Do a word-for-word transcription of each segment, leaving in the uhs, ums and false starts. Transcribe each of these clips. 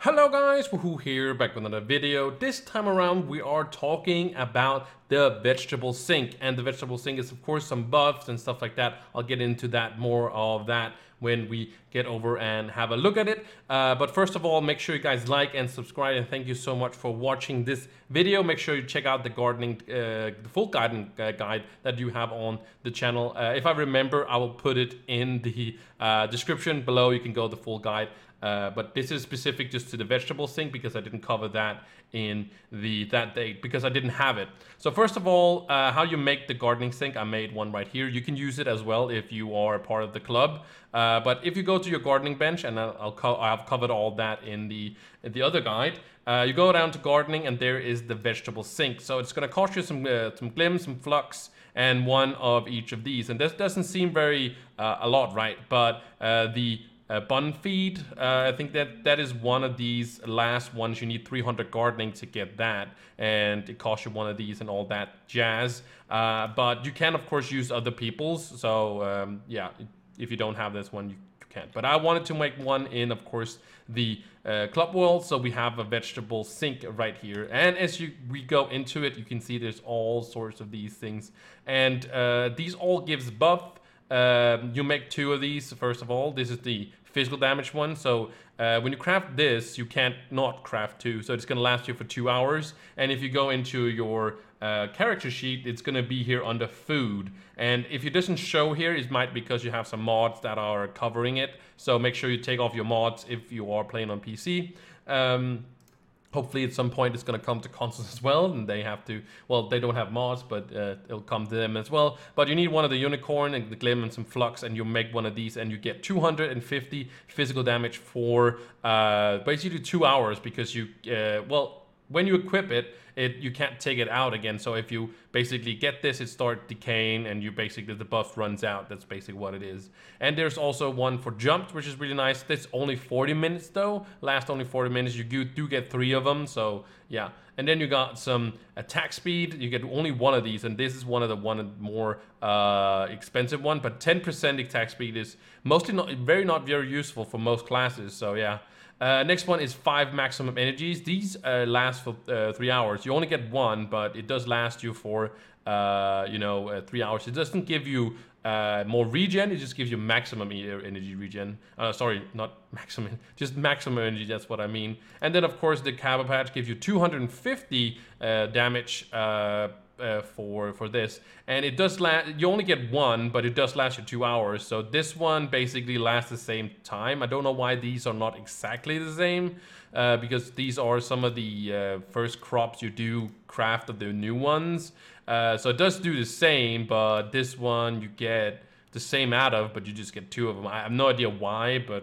Hello guys, Woohoo here, back with another video. This time around we are talking about the vegetable sink, and the vegetable sink is of course some buffs and stuff like that. I'll get into that, more of that, when we get over and have a look at it. Uh, but first of all, make sure you guys like and subscribe, and thank you so much for watching this video. Make sure you check out the gardening, uh, the full garden uh, guide that you have on the channel. Uh, if I remember, I will put it in the uh, description below. You can go the full guide. Uh, but this is specific just to the vegetable sink because I didn't cover that in the that day because I didn't have it. So first of all, uh, how you make the gardening sink. I made one right here. You can use it as well if you are a part of the club. Uh, but if you go to your gardening bench, and I'll, I'll co I've covered all that in the in the other guide. Uh, you go down to gardening, and there is the vegetable sink. So it's going to cost you some uh, some glim, some flux, and one of each of these. And this doesn't seem very uh, a lot, right? But uh, the Uh, bun feed, uh, I think that that is one of these last ones. You need three hundred gardening to get that, and it costs you one of these and all that jazz. Uh, but you can of course use other people's, so um, yeah, if you don't have this one, you can. But I wanted to make one in of course the uh, club world, so we have a vegetable sink right here. And as you we go into it, you can see there's all sorts of these things, and uh, these all gives buff. Uh, you make two of these. First of all, this is the physical damage one, so uh, when you craft this, you can't not craft two, so it's gonna last you for two hours. And if you go into your uh, character sheet, it's gonna be here under food, and if it doesn't show here, it might because you have some mods that are covering it, so make sure you take off your mods if you are playing on P C. um, Hopefully at some point it's going to come to consoles as well, and they have to, well, they don't have mods, but uh, it'll come to them as well. But you need one of the unicorn and the glim and some flux, and you make one of these, and you get two hundred fifty physical damage for uh, basically two hours because you, uh, well, when you equip it, it you can't take it out again. So if you basically get this, it starts decaying, and you basically, the buff runs out. That's basically what it is. And there's also one for jumped, which is really nice. That's only forty minutes though, last only forty minutes. You do get three of them, so yeah. And then you got some attack speed. You get only one of these, and this is one of the one more uh, expensive one, but ten percent attack speed is mostly not very, not very useful for most classes, so yeah. Uh, next one is five maximum energies. These uh, last for uh, three hours. You only get one, but it does last you for uh, you know uh, three hours. It doesn't give you uh, more regen. It just gives you maximum energy regen. Uh, sorry, not maximum, just maximum energy. That's what I mean. And then of course the Cabba Patch gives you two hundred fifty uh, damage. Uh, Uh, for for this, and it does last. You only get one, but it does last you two hours, so this one basically lasts the same time. I don't know why these are not exactly the same, uh, because these are some of the uh, first crops you do craft of the new ones, uh, so it does do the same, but this one you get the same out of, but you just get two of them. I have no idea why, but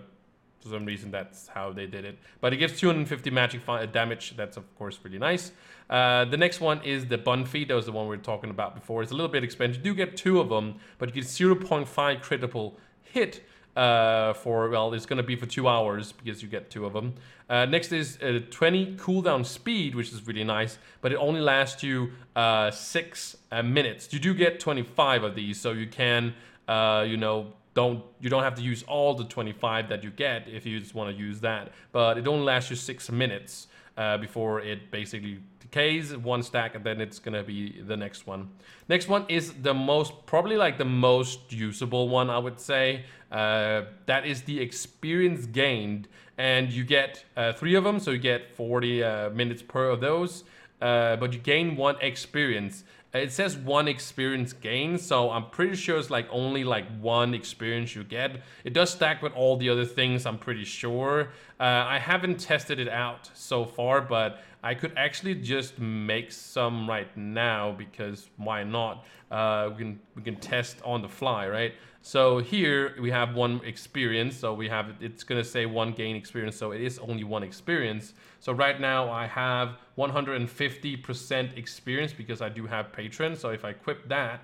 for some reason that's how they did it. But it gives two hundred fifty magic damage. That's of course pretty nice. Uh, the next one is the bun feed. That was the one we were talking about before. It's a little bit expensive. You do get two of them, but you get zero point five critical hit uh, for, well, it's going to be for two hours because you get two of them. Uh, next is uh, twenty cooldown speed, which is really nice, but it only lasts you uh, six uh, minutes. You do get twenty-five of these, so you can, uh, you know, Don't you don't have to use all the twenty-five that you get if you just want to use that, but it only lasts you six minutes uh, before it basically decays. One stack, and then it's gonna be the next one. Next one is the most probably like the most usable one, I would say. Uh, that is the experience gained, and you get uh, three of them, so you get forty uh, minutes per of those. Uh, but you gain one experience. It says one experience gain, so I'm pretty sure it's like only like one experience you get. It does stack with all the other things, I'm pretty sure. Uh, I haven't tested it out so far, but I could actually just make some right now because why not? Uh, we can we can test on the fly, right? So here we have one experience, so we have it's gonna say one gain experience, so it is only one experience. So right now I have one hundred fifty percent experience because I do have patron. So if I equip that,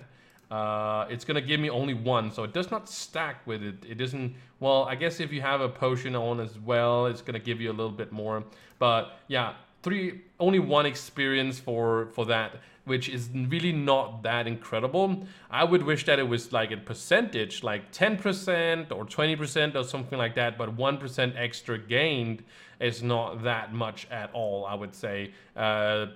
uh, it's gonna give me only one, so it does not stack with it. It doesn't. Well, I guess if you have a potion on as well, it's gonna give you a little bit more. But yeah, three only one experience for for that. which is really not that incredible. I would wish that it was like a percentage, like ten percent or twenty percent or something like that, but one percent extra gained is not that much at all, I would say. Uh,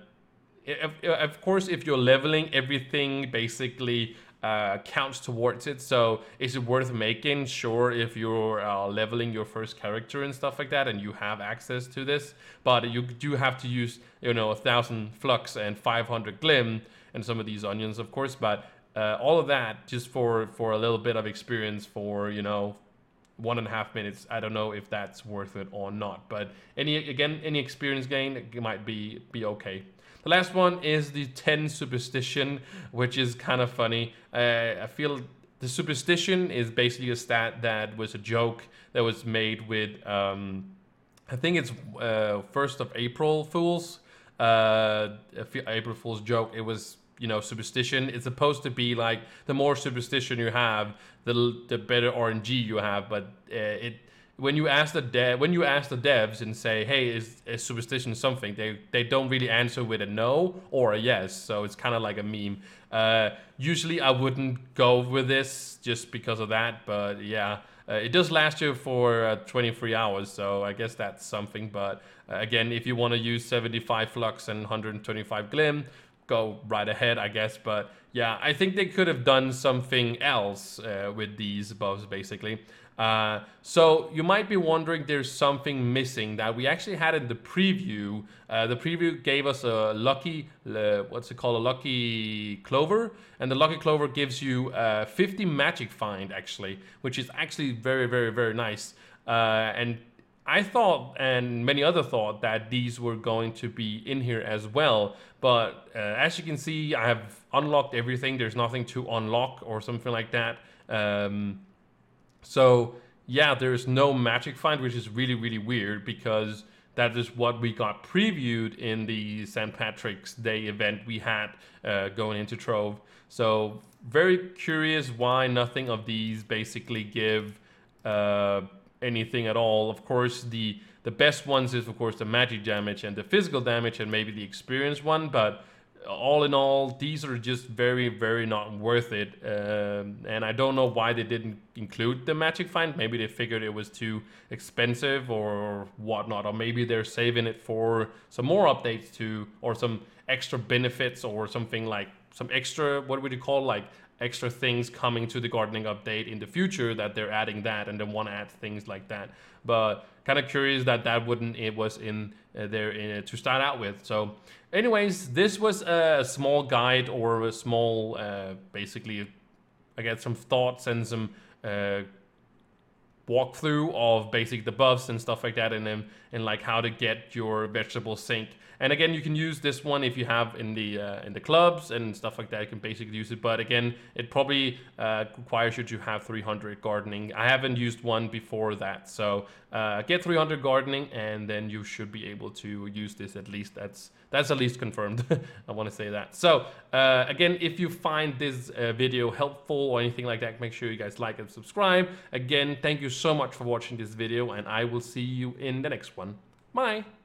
if, of course, if you're leveling, everything basically uh, counts towards it. So is it worth making? Sure, if you're uh, leveling your first character and stuff like that, and you have access to this, but you do have to use, you know, a thousand flux and five hundred glim and some of these onions, of course, but uh, all of that just for, for a little bit of experience for, you know, one and a half minutes. I don't know if that's worth it or not, but any, again, any experience gain might be, be okay. The last one is the ten superstition, which is kind of funny. Uh, I feel the superstition is basically a stat that was a joke that was made with, um, I think it's uh, first of April Fools, uh, April Fool's joke. It was, you know, superstition. It's supposed to be like the more superstition you have, the the better R N G you have, but uh, it. When you ask the dev, when you ask the devs and say, "Hey, is, is superstition something?" They they don't really answer with a no or a yes, so it's kind of like a meme. Uh, usually, I wouldn't go with this just because of that, but yeah, uh, it does last you for uh, twenty-three hours, so I guess that's something. But uh, again, if you want to use seventy-five flux and one hundred twenty-five glim, go right ahead, I guess. But yeah, I think they could have done something else uh, with these buffs, basically. Uh, so you might be wondering, there's something missing that we actually had in the preview. Uh, the preview gave us a lucky, uh, what's it called, a lucky clover, and the lucky clover gives you uh, fifty magic find actually, which is actually very, very, very nice. Uh, and I thought, and many other thought, that these were going to be in here as well. But uh, as you can see, I have unlocked everything. There's nothing to unlock or something like that. Um, So yeah, there's no magic find, which is really, really weird, because that is what we got previewed in the Saint Patrick's Day event we had uh, going into Trove. So very curious why nothing of these basically give uh, anything at all. Of course, the, the best ones is, of course, the magic damage and the physical damage and maybe the experience one, but all in all, these are just very, very not worth it. Um, and I don't know why they didn't include the magic find. Maybe they figured it was too expensive or whatnot, or maybe they're saving it for some more updates to, or some extra benefits or something, like some extra, what would you call, like extra things coming to the gardening update in the future, that they're adding that and then want to add things like that. But kind of curious that that wouldn't, it was in uh, there in, uh, to start out with. So anyways, this was a small guide, or a small, uh, basically, I guess, some thoughts and some uh, walkthrough of basic the buffs and stuff like that, and then, and like how to get your vegetable sync. And again, you can use this one if you have in the uh, in the clubs and stuff like that. You can basically use it, but again, it probably uh, requires you to have three hundred gardening. I haven't used one before that, so uh, get three hundred gardening, and then you should be able to use this at least. That's that's at least confirmed. I want to say that. So uh, again, if you find this uh, video helpful or anything like that, make sure you guys like and subscribe. Again, thank you so much for watching this video, and I will see you in the next one. Bye.